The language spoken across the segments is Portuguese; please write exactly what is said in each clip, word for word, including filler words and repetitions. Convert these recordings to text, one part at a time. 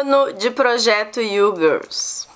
ano de projeto You Girls.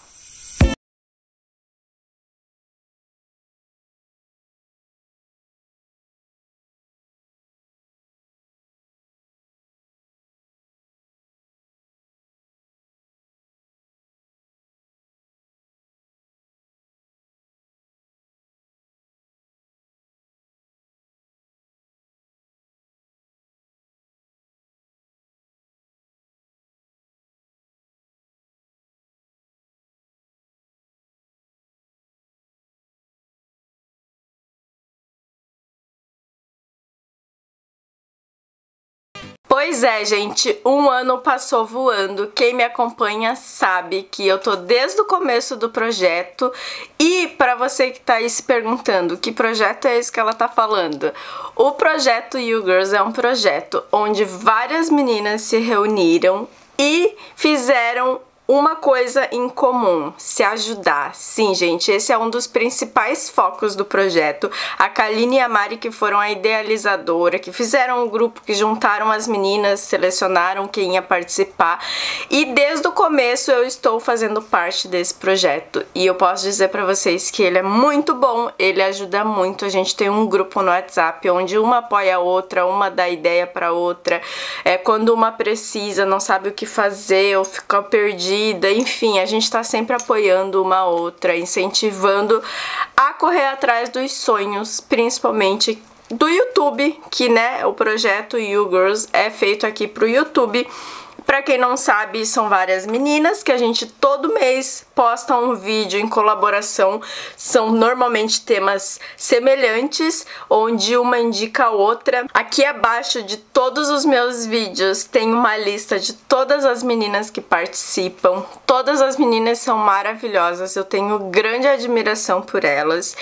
Pois é, gente, um ano passou voando. Quem me acompanha sabe que eu tô desde o começo do projeto. E pra você que tá aí se perguntando que projeto é esse que ela tá falando, o projeto You Girls é um projeto onde várias meninas se reuniram e fizeram uma coisa em comum: se ajudar. Sim, gente, esse é um dos principais focos do projeto. A Kaline e a Mari, que foram a idealizadora, que fizeram um grupo, que juntaram as meninas, selecionaram quem ia participar. E desde o começo eu estou fazendo parte desse projeto. E eu posso dizer pra vocês que ele é muito bom, ele ajuda muito. A gente tem um grupo no WhatsApp onde uma apoia a outra, uma dá ideia pra outra. É, quando uma precisa, não sabe o que fazer ou fica perdida, enfim, a gente tá sempre apoiando uma outra, incentivando a correr atrás dos sonhos, principalmente do YouTube, que, né, o projeto You Girls é feito aqui pro YouTube. Pra quem não sabe, são várias meninas que a gente todo mês posta um vídeo em colaboração. São normalmente temas semelhantes, onde uma indica a outra. Aqui abaixo de todos os meus vídeos tem uma lista de todas as meninas que participam. Todas as meninas são maravilhosas, eu tenho grande admiração por elas.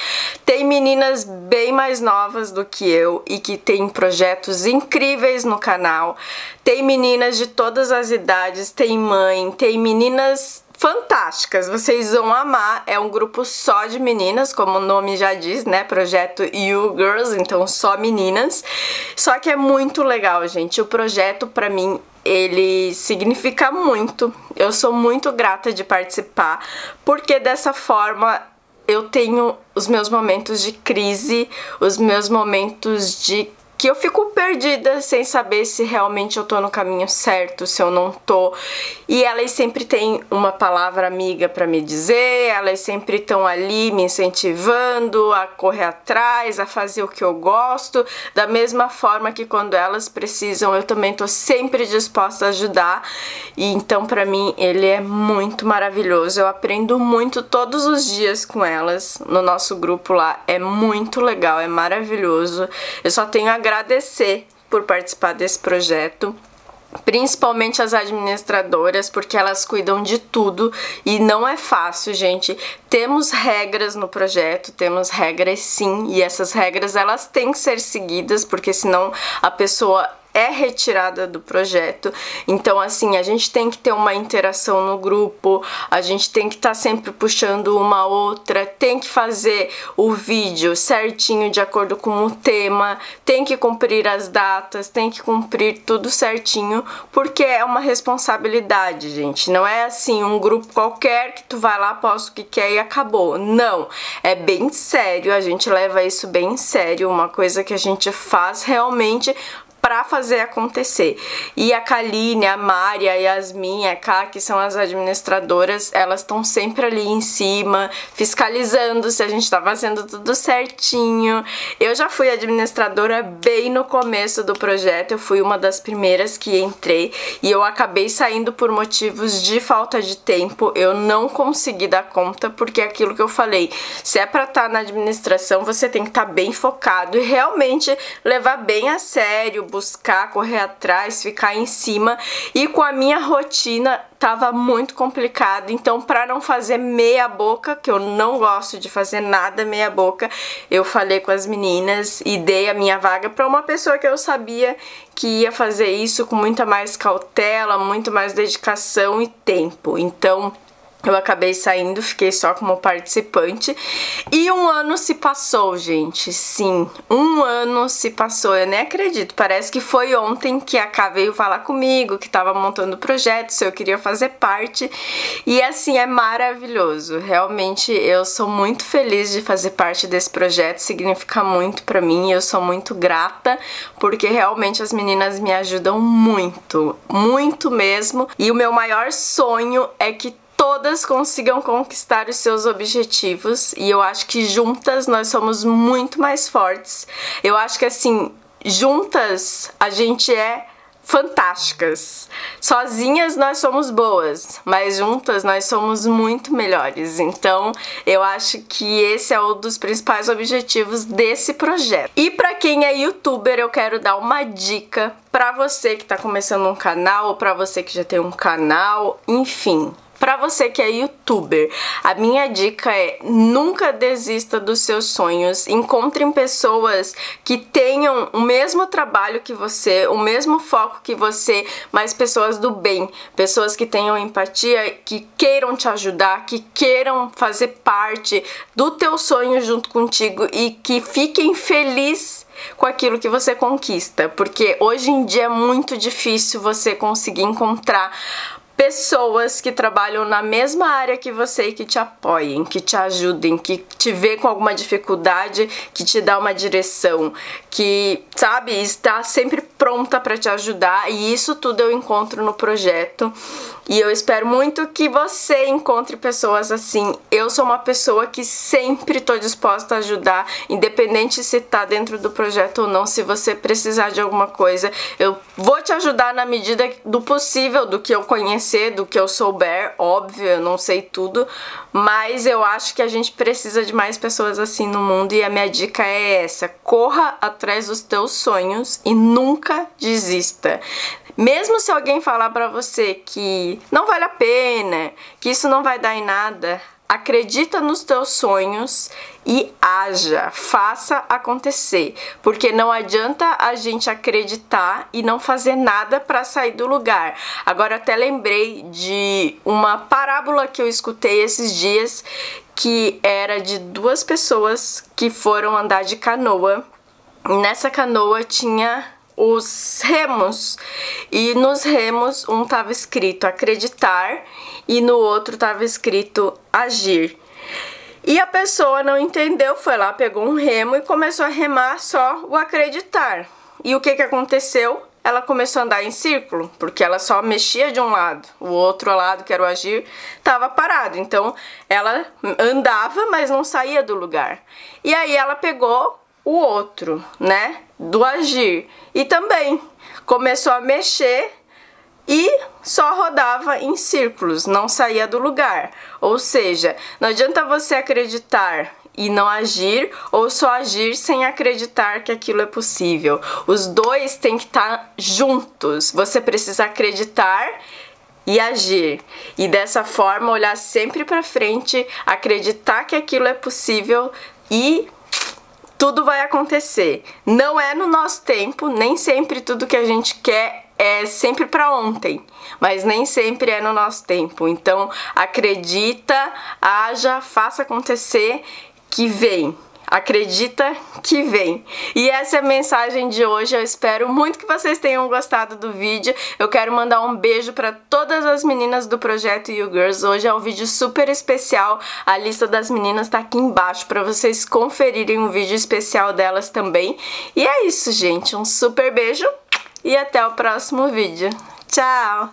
Tem meninas bem mais novas do que eu e que têm projetos incríveis no canal. Tem meninas de todas as as idades, tem mãe, tem meninas fantásticas, vocês vão amar. É um grupo só de meninas, como o nome já diz, né? Projeto You Girls, então só meninas. Só que é muito legal, gente. O projeto, pra mim, ele significa muito. Eu sou muito grata de participar, porque dessa forma eu tenho os meus momentos de crise, os meus momentos de que eu fico perdida sem saber se realmente eu tô no caminho certo, se eu não tô. E elas sempre têm uma palavra amiga pra me dizer, elas sempre estão ali me incentivando a correr atrás, a fazer o que eu gosto. Da mesma forma que quando elas precisam, eu também tô sempre disposta a ajudar. E então pra mim ele é muito maravilhoso. Eu aprendo muito todos os dias com elas no nosso grupo lá. É muito legal, é maravilhoso. Eu só tenho a agradecer por participar desse projeto, principalmente as administradoras, porque elas cuidam de tudo e não é fácil, gente. Temos regras no projeto, temos regras sim, e essas regras elas têm que ser seguidas, porque senão a pessoa é retirada do projeto. Então, assim, a gente tem que ter uma interação no grupo, a gente tem que estar tá sempre puxando uma outra, tem que fazer o vídeo certinho de acordo com o tema, tem que cumprir as datas, tem que cumprir tudo certinho, porque é uma responsabilidade, gente. Não é assim um grupo qualquer que tu vai lá, posta o que quer e acabou. Não, é bem sério, a gente leva isso bem sério, uma coisa que a gente faz realmente pra fazer acontecer. E a Kaline, a Mari, a Yasmin, a Ká, que são as administradoras, elas estão sempre ali em cima, fiscalizando se a gente tá fazendo tudo certinho. Eu já fui administradora bem no começo do projeto, eu fui uma das primeiras que entrei e eu acabei saindo por motivos de falta de tempo. Eu não consegui dar conta, porque é aquilo que eu falei, se é pra estar na administração, você tem que estar bem focado e realmente levar bem a sério, buscar, correr atrás, ficar em cima. E com a minha rotina tava muito complicado, então pra não fazer meia boca, que eu não gosto de fazer nada meia boca, eu falei com as meninas e dei a minha vaga pra uma pessoa que eu sabia que ia fazer isso com muita mais cautela, muito mais dedicação e tempo. Então Eu acabei saindo, fiquei só como participante. E um ano se passou, gente. Sim, um ano se passou. Eu nem acredito. Parece que foi ontem que a Ká veio falar comigo, que tava montando o projeto, se eu queria fazer parte. E assim, é maravilhoso. Realmente, eu sou muito feliz de fazer parte desse projeto. Significa muito pra mim. Eu sou muito grata, porque realmente as meninas me ajudam muito. Muito mesmo. E o meu maior sonho é que todas consigam conquistar os seus objetivos, e eu acho que juntas nós somos muito mais fortes. Eu acho que assim, juntas a gente é fantásticas. Sozinhas nós somos boas, mas juntas nós somos muito melhores. Então, eu acho que esse é um dos principais objetivos desse projeto. E pra quem é youtuber, eu quero dar uma dica pra você que tá começando um canal, ou pra você que já tem um canal, enfim. Pra você que é youtuber, a minha dica é: nunca desista dos seus sonhos. Encontrem pessoas que tenham o mesmo trabalho que você, o mesmo foco que você, mas pessoas do bem, pessoas que tenham empatia, que queiram te ajudar, que queiram fazer parte do teu sonho junto contigo e que fiquem felizes com aquilo que você conquista, porque hoje em dia é muito difícil você conseguir encontrar pessoas que trabalham na mesma área que você e que te apoiem, que te ajudem, que te vê com alguma dificuldade, que te dá uma direção, que, sabe, está sempre pronta para te ajudar. E isso tudo eu encontro no projeto. E eu espero muito que você encontre pessoas assim. Eu sou uma pessoa que sempre tô disposta a ajudar, independente se tá dentro do projeto ou não. Se você precisar de alguma coisa, eu vou te ajudar na medida do possível, do que eu conhecer, do que eu souber. Óbvio, eu não sei tudo, mas eu acho que a gente precisa de mais pessoas assim no mundo. E a minha dica é essa: corra atrás dos teus sonhos e nunca desista. Mesmo se alguém falar pra você que não vale a pena, que isso não vai dar em nada, acredita nos teus sonhos e haja, faça acontecer. Porque não adianta a gente acreditar e não fazer nada pra sair do lugar. Agora, eu até lembrei de uma parábola que eu escutei esses dias, que era de duas pessoas que foram andar de canoa. E nessa canoa tinha os remos, e nos remos um tava escrito acreditar e no outro tava escrito agir. E a pessoa não entendeu, foi lá, pegou um remo e começou a remar só o acreditar. E o que que aconteceu? Ela começou a andar em círculo, porque ela só mexia de um lado, o outro lado, que era o agir, estava parado. Então ela andava, mas não saía do lugar. E aí ela pegou o outro, né, do agir, e também começou a mexer e só rodava em círculos, não saía do lugar. Ou seja, não adianta você acreditar e não agir, ou só agir sem acreditar que aquilo é possível. Os dois têm que estar juntos. Você precisa acreditar e agir, e dessa forma olhar sempre para frente, acreditar que aquilo é possível e tudo vai acontecer. Não é no nosso tempo, nem sempre tudo que a gente quer é sempre para ontem, mas nem sempre é no nosso tempo. Então, acredita, haja, faça acontecer, que vem. Acredita que vem. E essa é a mensagem de hoje. Eu espero muito que vocês tenham gostado do vídeo. Eu quero mandar um beijo para todas as meninas do projeto You Girls. Hoje é um vídeo super especial. A lista das meninas tá aqui embaixo para vocês conferirem um vídeo especial delas também. E é isso, gente. Um super beijo e até o próximo vídeo. Tchau!